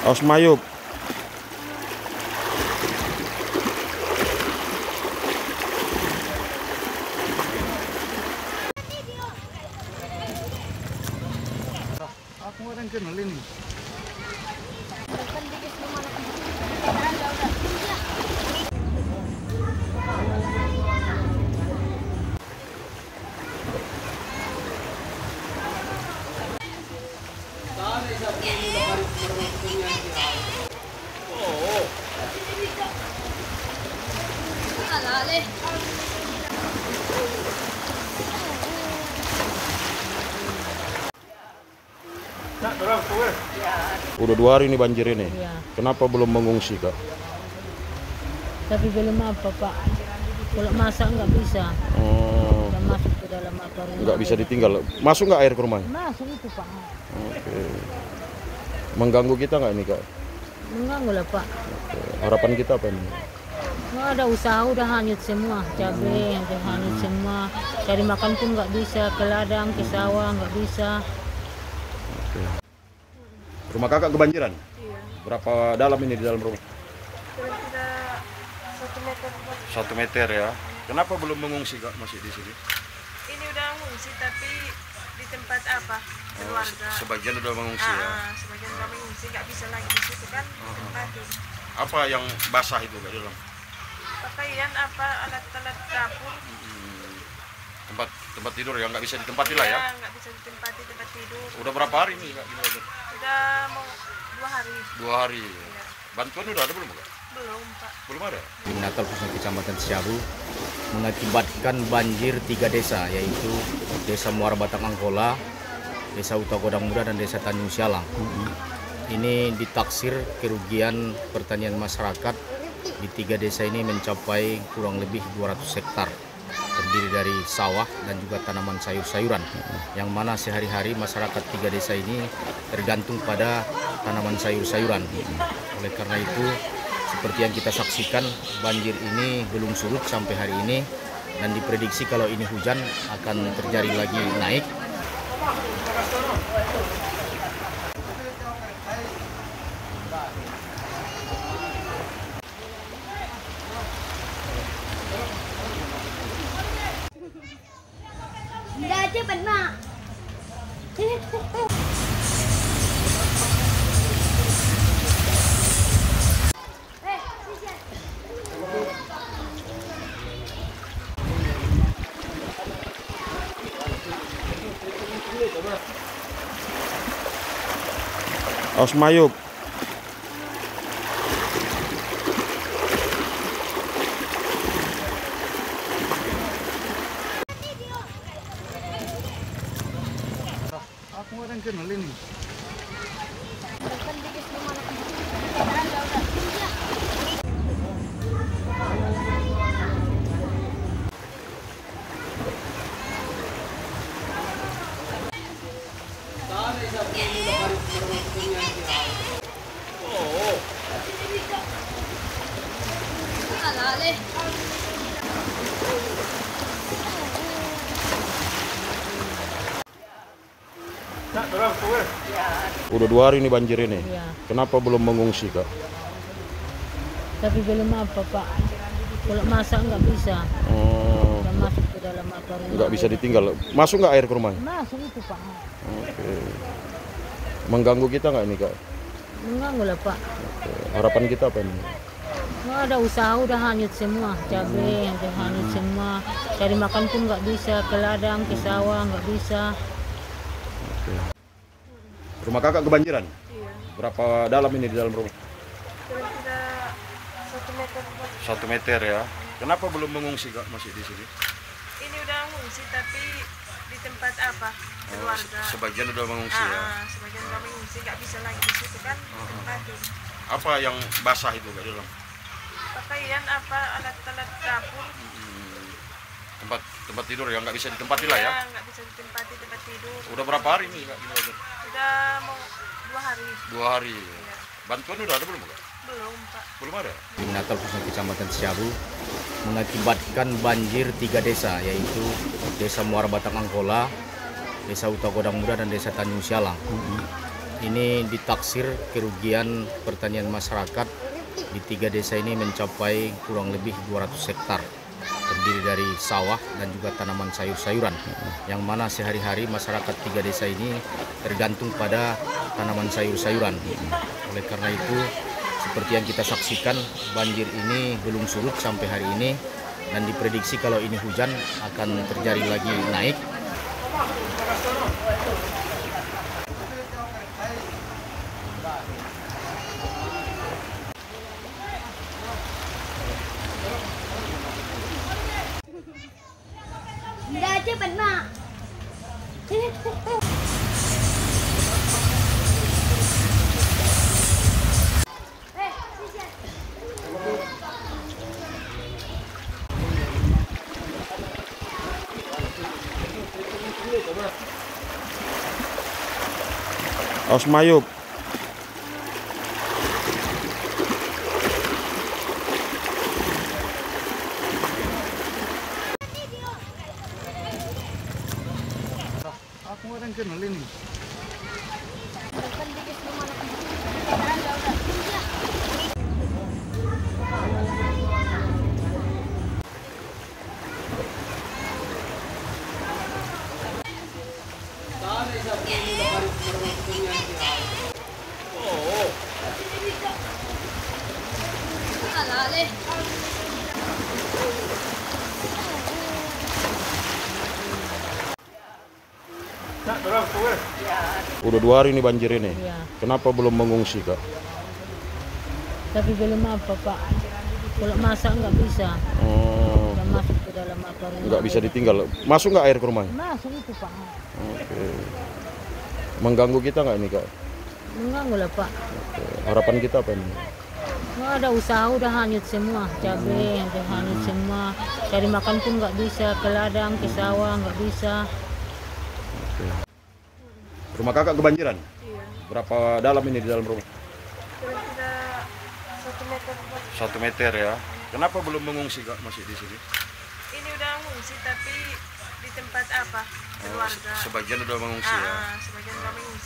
Osmayub. Aku orang kenalin nih. Udah 2 hari ini banjir ini. Ya. Kenapa belum mengungsi, Kak? Tapi belum apa, Pak. Kalau masak nggak bisa. Oh. Nggak masuk ke dalam apa rumah. Nggak bisa ditinggal. Masuk nggak air ke rumahnya? Masuk itu, Pak. Oke. Mengganggu kita nggak ini, Kak? Mengganggu lah, Pak. Oke. Harapan kita apa ini? Nggak ada usaha, udah hanyut semua. Cabai, udah hanyut semua. Cari makan pun nggak bisa. Ke ladang, ke sawah nggak bisa. Oke. Rumah kakak kebanjiran? Iya. Berapa dalam ini di dalam rumah? Kira-kira 1 meter. 1 meter ya. Kenapa belum mengungsi kak masih di sini? Ini udah mengungsi tapi di tempat apa? Keluarga. Sebagian udah mengungsi ya? Sebagian udah mengungsi, nggak bisa lagi di situ kan tempatin. Apa yang basah itu kak di dalam? Pakaian apa, alat-alat dapur. Tempat tidur yang nggak bisa ditempati lah ya? Iya, nggak bisa ditempati tempat tidur. Udah berapa hari ini kak? Udah mau 2 hari. 2 hari. Ya. Bantuan udah ada belum, Pak? Belum, Pak. Belum ada. Di Natal khususnya Kecamatan Sejaru mengakibatkan banjir 3 desa, yaitu Desa Muara Batang Angkola, Desa Utakodang Muda, dan Desa Tanjung Sialang. Ini ditaksir kerugian pertanian masyarakat di 3 desa ini mencapai kurang lebih 200 hektar. Terdiri dari sawah dan juga tanaman sayur-sayuran, yang mana sehari-hari masyarakat 3 desa ini tergantung pada tanaman sayur-sayuran. Oleh karena itu, seperti yang kita saksikan, banjir ini belum surut sampai hari ini, dan diprediksi kalau ini hujan akan terjadi lagi naik. Osmayub. Aku orang kenal ini. Udah 2 hari ini banjir ini. Ya. Kenapa belum mengungsi kak? Tapi belum apa pak. Kalau masak nggak bisa. Oh. Nggak masuk ke dalam apa rumah. Nggak bisa ditinggal. Masuk nggak air ke rumahnya? Masuk itu pak. Oke. Mengganggu kita nggak ini kak? Mengganggu lah pak. Oke. Harapan kita apa ini? Nggak ada usaha, udah hanyut semua. Cabai udah hanyut semua. Cari makan pun nggak bisa. Ke ladang, ke sawah nggak bisa. Oke. Rumah kakak kebanjiran? Iya. Berapa dalam ini di dalam rumah? Kira-kira 1 meter. 1 meter ya. Kenapa belum mengungsi kak masih di sini? Ini udah mengungsi tapi di tempat apa? Keluarga. Sebagian udah mengungsi ya? Sebagian udah mengungsi, nggak bisa lagi di situ kan tempatin. Apa yang basah itu kak di dalam? Pakaian apa, alat-alat dapur. Tempat tidur yang nggak bisa ditempati lah ya? Iya, nggak bisa ditempati tempat tidur. Udah berapa hari ini kak? Udah mau 2 hari. 2 hari. Ya. Bantuan udah ada belum kak? Belum pak. Belum ada. Di Natal khususnya Kecamatan Sejaru mengakibatkan banjir 3 desa, yaitu Desa Muara Batang Angkola, Desa Utakodang Muda, dan Desa Tanjung Sialang. ini ditaksir kerugian pertanian masyarakat di 3 desa ini mencapai kurang lebih 200 hektar, terdiri dari sawah dan juga tanaman sayur-sayuran, yang mana sehari-hari masyarakat 3 desa ini tergantung pada tanaman sayur-sayuran. Oleh karena itu, seperti yang kita saksikan, banjir ini belum surut sampai hari ini, dan diprediksi kalau ini hujan akan terjadi lagi naik. Osmayub. Aku orang kenal ini. Udah 2 hari ini banjir ini. Ya. Kenapa belum mengungsi, Kak? Tapi belum apa, Pak. Kalau masak nggak bisa. Oh. Nggak masuk ke dalam apa rumah. Nggak bisa ditinggal. Masuk nggak air ke rumahnya? Masuk itu, Pak. Oke. Mengganggu kita nggak ini, Kak? Mengganggu lah, Pak. Oke. Harapan kita apa ini? Nggak ada usaha, udah hanyut semua. Cabai, udah hanyut semua. Cari makan pun nggak bisa. Ke ladang, ke sawah, nggak bisa. Oke. Rumah kakak kebanjiran? Iya. Berapa dalam ini di dalam rumah? Kira-kira 1 meter. 1 meter ya. Kenapa belum mengungsi, Kak, masih di sini? Ini udah mengungsi, tapi di tempat apa? Keluarga. Sebagian udah mengungsi ya? Sebagian udah mengungsi.